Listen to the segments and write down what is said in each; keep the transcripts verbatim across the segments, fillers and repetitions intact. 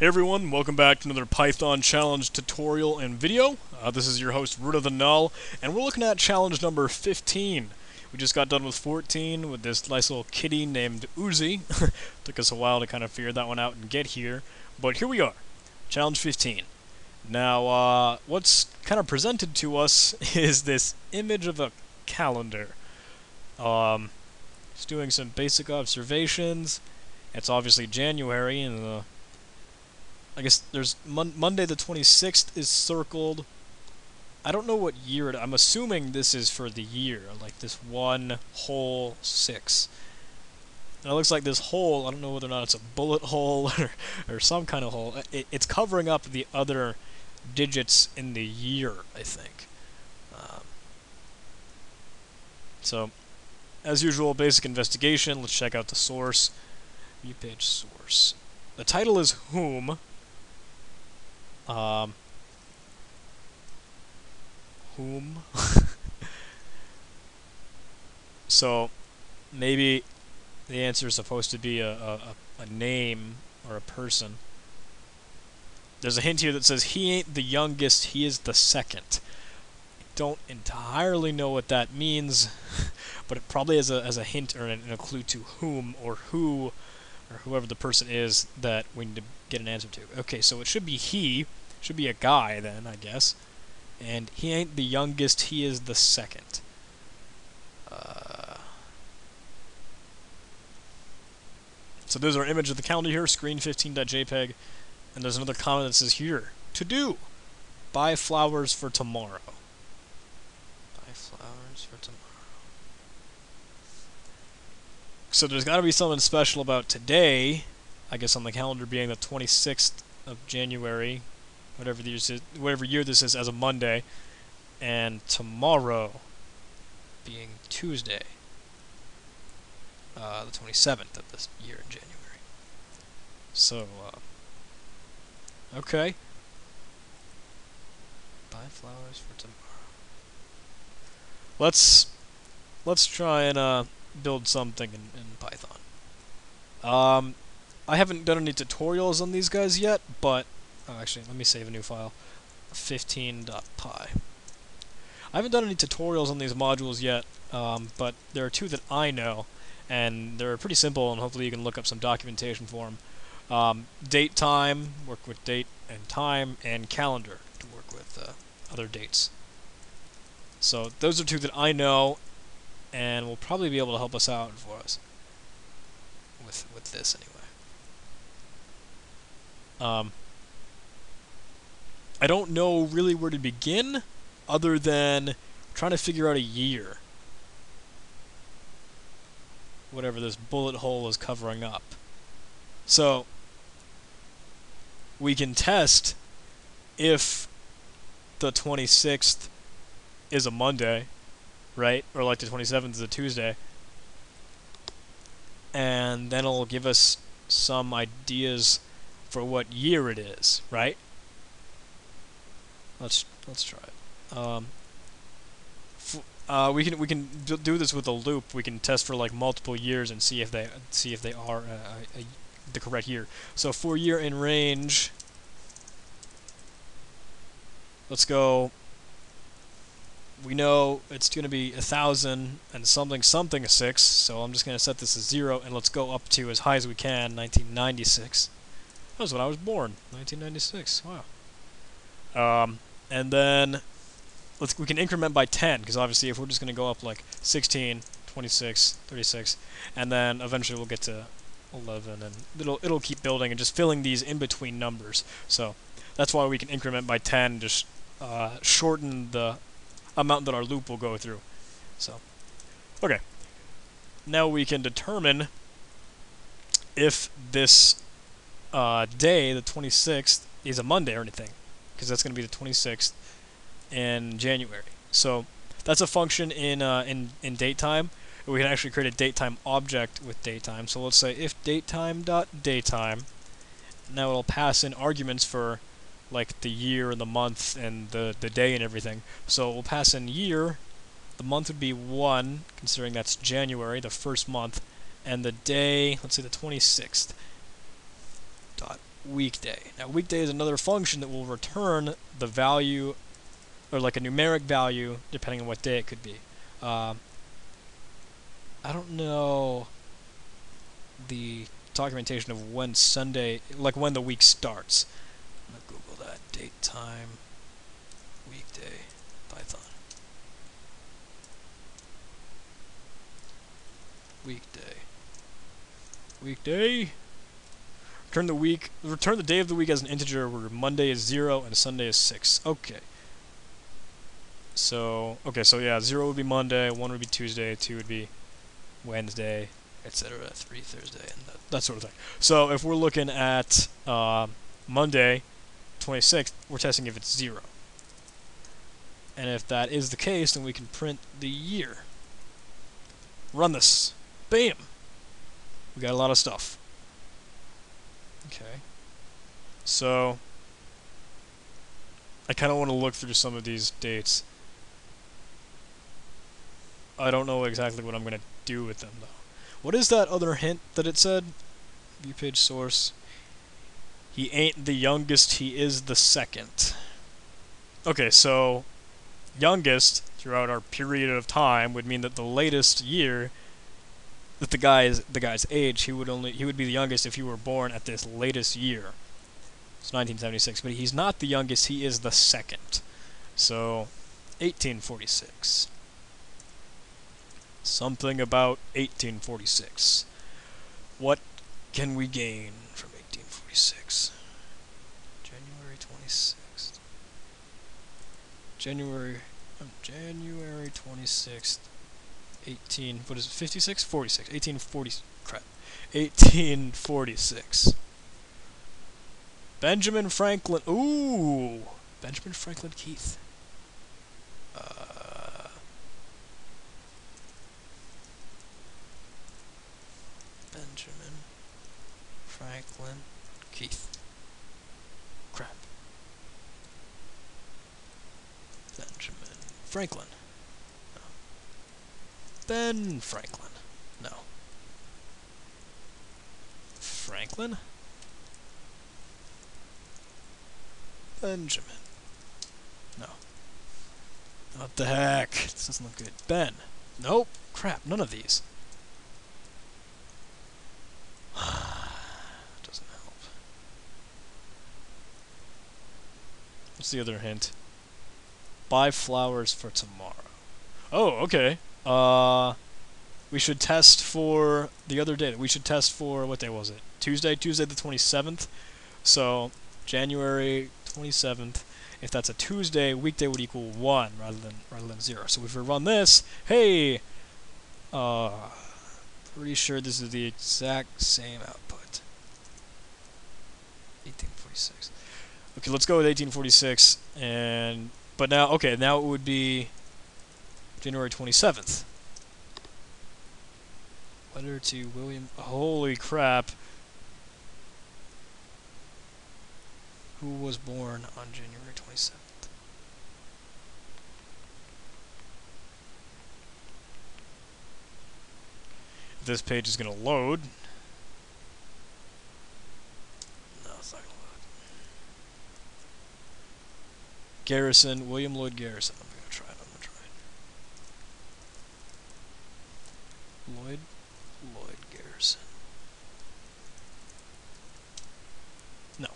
Hey everyone, welcome back to another Python challenge tutorial and video. Uh, this is your host, Root of the Null, and we're looking at challenge number fifteen. We just got done with fourteen with this nice little kitty named Uzi. Took us a while to kind of figure that one out and get here, but here we are, challenge fifteen. Now, uh, what's kind of presented to us is this image of a calendar. Um, just doing some basic observations. It's obviously January, and the I guess there's mon Monday the twenty-sixth is circled. I don't know what year it, I'm assuming this is for the year, like this one whole six. And it looks like this hole, I don't know whether or not it's a bullet hole or, or some kind of hole. It, it's covering up the other digits in the year, I think. Um, so, as usual, basic investigation. Let's check out the source. View page source. The title is Whom. Um, whom? So, maybe the answer is supposed to be a, a, a name or a person. There's a hint here that says, he ain't the youngest, he is the second. I don't entirely know what that means, but it probably is a, as a hint or an, a clue to whom or who, or whoever the person is that we need to get an answer to. Okay, so it should be he. Should be a guy then, I guess. And he ain't the youngest, he is the second. Uh, so there's our image of the calendar here, screen fifteen dot J P G. And there's another comment that says here, to do. Buy flowers for tomorrow. Buy flowers for tomorrow. So there's got to be something special about today, I guess, on the calendar being the twenty-sixth of January, whatever year this is, whatever year this is as a Monday, and tomorrow being Tuesday, uh, the twenty-seventh of this year in January. So, uh, okay. Buy flowers for tomorrow. Let's let's try and uh. build something in, in Python. Um, I haven't done any tutorials on these guys yet, but oh, actually, let me save a new file, fifteen dot P Y. I haven't done any tutorials on these modules yet, um, but there are two that I know, and they're pretty simple, and hopefully you can look up some documentation for them. Um, date time, work with date and time, and calendar to work with uh, other dates. So those are two that I know, and will probably be able to help us out for us with with this anyway. Um, I don't know really where to begin, other than trying to figure out a year. Whatever this bullet hole is covering up. So we can test if the twenty-sixth is a Monday, right? Or like the twenty-seventh is a Tuesday. And then it'll give us some ideas for what year it is, right? Let's let's try it. Um, f uh, we can we can do this with a loop. We can test for like multiple years and see if they see if they are a, a, a, the correct year. So for year in range, let's go. We know it's going to be a thousand and something something six, so I'm just going to set this as zero, and let's go up to as high as we can, nineteen ninety-six. That was when I was born, nineteen ninety-six. Wow. Um, and then let's we can increment by ten, because obviously if we're just going to go up like sixteen, twenty-six, thirty-six, and then eventually we'll get to eleven, and it'll it'll keep building and just filling these in between numbers. So that's why we can increment by ten, just uh, shorten the amount that our loop will go through. So, okay. Now we can determine if this uh, day, the twenty-sixth, is a Monday or anything, because that's going to be the twenty-sixth in January. So that's a function in uh, in in datetime. We can actually create a datetime object with datetime. So let's say if datetime dot datetime. Now it'll pass in arguments for like the year and the month and the, the day and everything. So we'll pass in year, the month would be one, considering that's January, the first month, and the day, let's say the twenty-sixth. Dot weekday. Now weekday is another function that will return the value, or like a numeric value, depending on what day it could be. Uh, I don't know the documentation of when Sunday, like when the week starts. I'm gonna Google that, date, time, weekday, Python. Weekday. Weekday. Return the week. Return the day of the week as an integer where Monday is zero and Sunday is six. Okay. So okay, so yeah, zero would be Monday, one would be Tuesday, two would be Wednesday, et cetera. Three Thursday, and that, that sort of thing. So if we're looking at uh, Monday, twenty-sixth, we're testing if it's zero. And if that is the case, then we can print the year. Run this. Bam. We got a lot of stuff. Okay. So I kind of want to look through some of these dates. I don't know exactly what I'm going to do with them, though. What is that other hint that it said? View page source. He ain't the youngest, he is the second. Okay, so youngest throughout our period of time would mean that the latest year that the guy's the guy's age, he would only he would be the youngest if he were born at this latest year. It's nineteen seventy-six, but he's not the youngest, he is the second. So eighteen forty-six. Something about eighteen forty-six. What can we gain from eighteen forty-six? January twenty-sixth. January um, January twenty-sixth. eighteen, what is it, fifty-six? forty-six. eighteen forty, crap. eighteen forty-six. Benjamin Franklin, ooh! Benjamin Franklin Keith. Uh, Benjamin Franklin Keith. Crap. Benjamin Franklin. Ben Franklin. No. Franklin? Benjamin. No. What the heck? This doesn't look good. Ben. Nope. Crap, none of these. Doesn't help. What's the other hint? Buy flowers for tomorrow. Oh, okay. Uh, we should test for the other day. We should test for, what day was it? Tuesday? Tuesday the twenty-seventh. So, January twenty-seventh. If that's a Tuesday, weekday would equal one rather than rather than zero. So if we run this, hey, uh, pretty sure this is the exact same output. eighteen forty-six. Okay, let's go with eighteen forty-six, and, but now, okay, now it would be January twenty-seventh. Letter to William. Holy crap. Who was born on January twenty-seventh? This page is going to load. No, it's not going to load. Garrison, William Lloyd Garrison. Lloyd, Lloyd Garrison. No.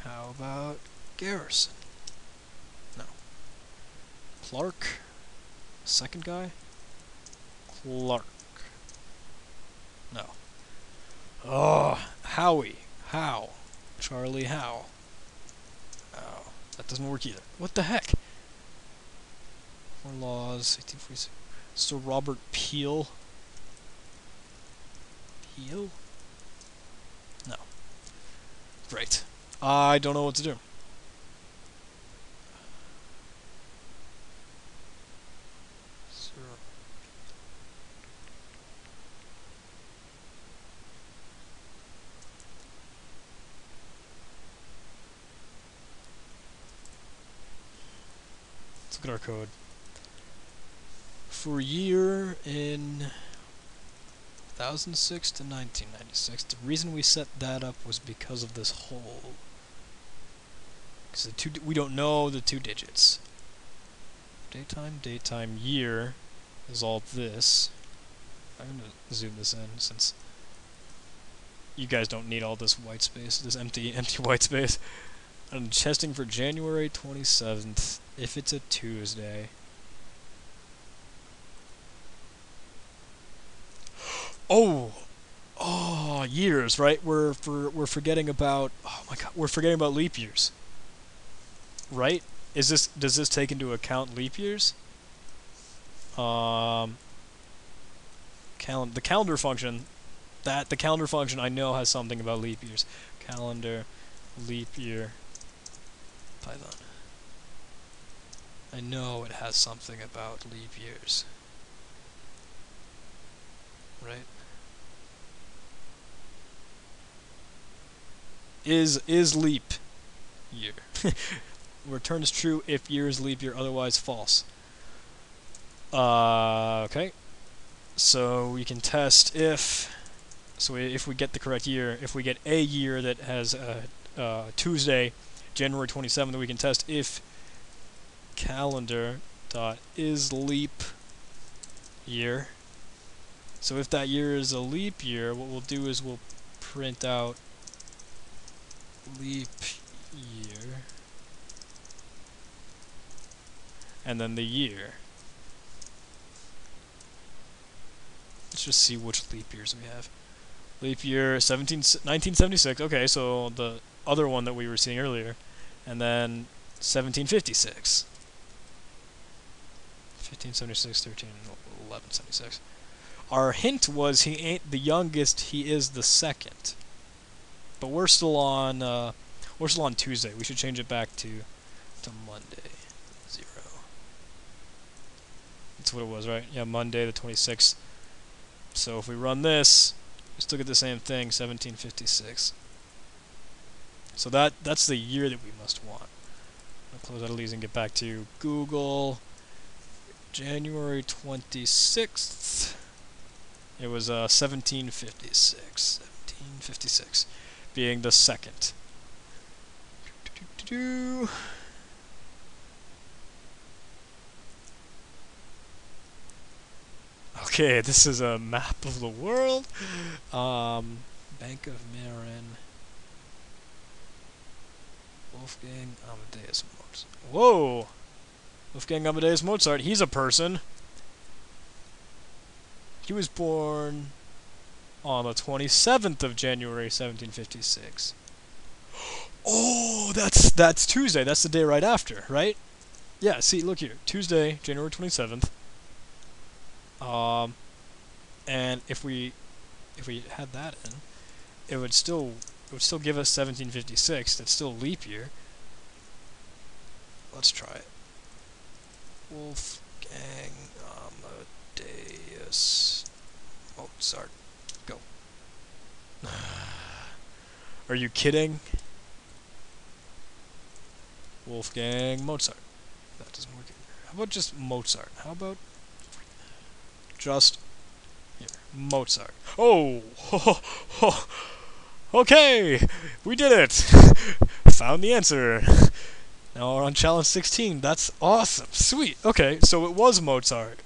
How about Garrison? No. Clark? Second guy? Clark. No. Oh, Howie. How? Charlie Howe. Oh, that doesn't work either. What the heck? More laws, eighteen forty-six. So Robert Peel. Peel? No. Great. I don't know what to do. Sir. Let's look at our code. For year in two thousand six to nineteen ninety-six. The reason we set that up was because of this hole. Because the two, we don't know the two digits. Daytime, daytime, year is all this. I'm going to zoom this in since you guys don't need all this white space, this empty, empty white space. I'm testing for January twenty-seventh, if it's a Tuesday. Oh, oh, years, right? We're for we're forgetting about. Oh my God, we're forgetting about leap years. Right? Is this does this take into account leap years? Um, calendar the calendar function, that the calendar function I know has something about leap years. Calendar, leap year, Python. I know it has something about leap years. Right? Is is leap year. Return is true if year is leap year, otherwise false. Uh, okay. So we can test if so we, if we get the correct year, if we get a year that has a, a Tuesday, January twenty-seventh, we can test if calendar dot is leap year. So if that year is a leap year, what we'll do is we'll print out leap year and then the year. Let's just see which leap years we have. Leap year nineteen seventy-six, okay, so the other one that we were seeing earlier, and then seventeen fifty-six. fifteen seventy-six, thirteen, eleven seventy-six. Our hint was he ain't the youngest, he is the second. But we're still on uh, we're still on Tuesday. We should change it back to to Monday. Zero. That's what it was, right? Yeah, Monday the twenty-sixth. So if we run this, we still get the same thing, seventeen fifty-six. So that that's the year that we must want. I'll close out of these and get back to Google. January twenty-sixth. It was uh, seventeen fifty-six, seventeen fifty-six, being the second. Do-do-do-do-do. Okay, this is a map of the world. Um, Bank of Marin. Wolfgang Amadeus Mozart. Whoa! Wolfgang Amadeus Mozart, he's a person. He was born on the twenty-seventh of January, seventeen fifty-six. Oh, that's that's Tuesday. That's the day right after, right? Yeah. See, look here. Tuesday, January twenty-seventh. Um, and if we if we had that in, it would still it would still give us seventeen fifty-six. That's still leap year. Let's try it. Wolfgang Amadeus. Oh, sorry. Go. Are you kidding? Wolfgang Mozart. That doesn't work either. How about just Mozart? How about just here. Mozart. Oh! Ho, ho, ho. Okay! We did it! Found the answer. Now we're on challenge sixteen. That's awesome. Sweet. Okay, so it was Mozart.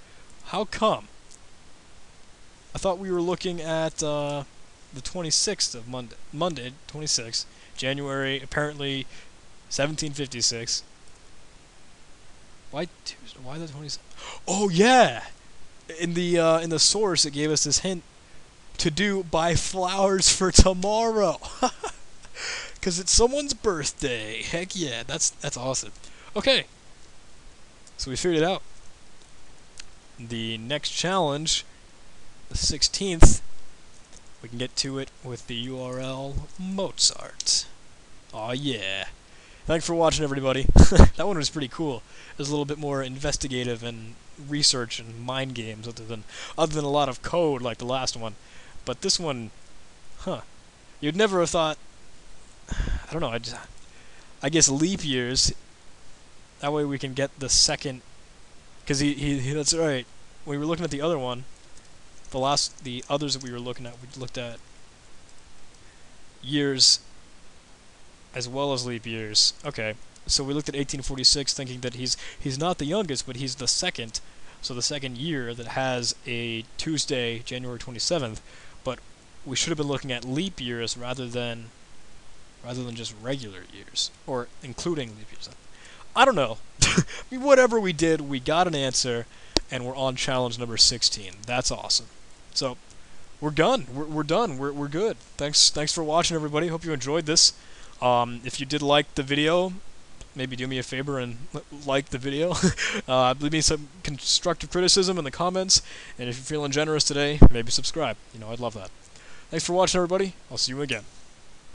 How come? I thought we were looking at uh, the twenty-sixth of Monday, Monday, twenty-sixth, January, apparently seventeen fifty-six. Why Tuesday? Why the twenty-sixth? Oh yeah, in the uh, in the source it gave us this hint to do buy flowers for tomorrow, because it's someone's birthday. Heck yeah, that's that's awesome. Okay, so we figured it out. The next challenge. The sixteenth, we can get to it with the U R L Mozart. Aw yeah. Thanks for watching, everybody. That one was pretty cool. It was a little bit more investigative and research and mind games other than other than a lot of code like the last one. But this one, huh. You'd never have thought, I don't know, I, just, I guess leap years, that way we can get the second, because he, he, that's right, we were looking at the other one. The last, the others that we were looking at, we looked at years as well as leap years. Okay, so we looked at eighteen forty-six, thinking that he's he's not the youngest, but he's the second. So the second year that has a Tuesday, January twenty-seventh. But we should have been looking at leap years rather than rather than just regular years, or including leap years. I don't know. I mean, whatever we did, we got an answer, and we're on challenge number sixteen. That's awesome. So we're done. We're, we're done. We're we're good. Thanks thanks for watching, everybody. Hope you enjoyed this. Um, if you did like the video, maybe do me a favor and like the video. uh, leave me some constructive criticism in the comments, and if you're feeling generous today, maybe subscribe. You know, I'd love that. Thanks for watching, everybody. I'll see you again.